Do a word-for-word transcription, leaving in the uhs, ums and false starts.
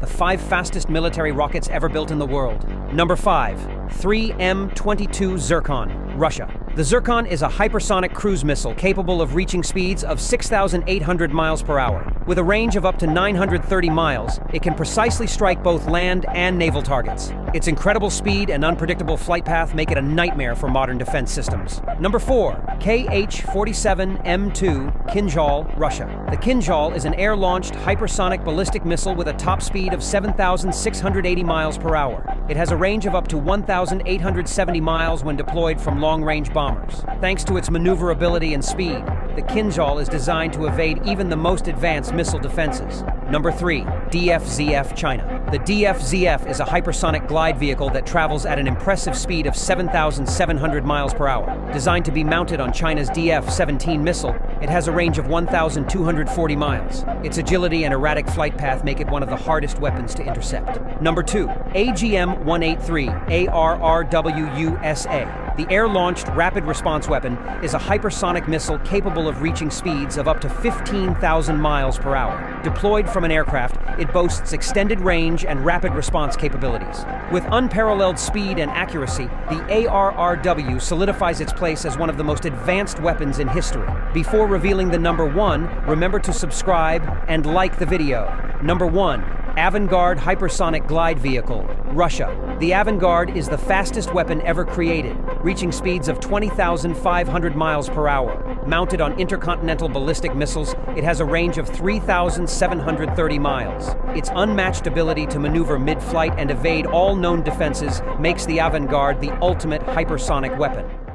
the five fastest military rockets ever built in the world. Number five, three M twenty-two Zircon, Russia. The Zircon is a hypersonic cruise missile capable of reaching speeds of six thousand eight hundred miles per hour. With a range of up to nine hundred thirty miles, it can precisely strike both land and naval targets. Its incredible speed and unpredictable flight path make it a nightmare for modern defense systems. Number four, K H forty-seven M two Kinzhal, Russia. The Kinzhal is an air-launched hypersonic ballistic missile with a top speed of seven thousand six hundred eighty miles per hour. It has a range of up to one thousand eight hundred seventy miles when deployed from long-range bombers. Thanks to its maneuverability and speed, the Kinzhal is designed to evade even the most advanced missile defenses. Number three, D F Z F, China. The D F Z F is a hypersonic glide vehicle that travels at an impressive speed of seven thousand seven hundred miles per hour. Designed to be mounted on China's D F seventeen missile, it has a range of one thousand two hundred forty miles. Its agility and erratic flight path make it one of the hardest weapons to intercept. Number two, A G M one eighty-three A R R W U S A. The air-launched rapid response weapon is a hypersonic missile capable of reaching speeds of up to fifteen thousand miles per hour. Deployed from an aircraft, it boasts extended range and rapid response capabilities. With unparalleled speed and accuracy, the A R R W solidifies its place as one of the most advanced weapons in history. Before revealing the number one, remember to subscribe and like the video. Number one, Avangard hypersonic glide vehicle, Russia. The Avangard is the fastest weapon ever created, reaching speeds of twenty thousand five hundred miles per hour. Mounted on intercontinental ballistic missiles, it has a range of three thousand seven hundred thirty miles. Its unmatched ability to maneuver mid-flight and evade all known defenses makes the Avangard the ultimate hypersonic weapon.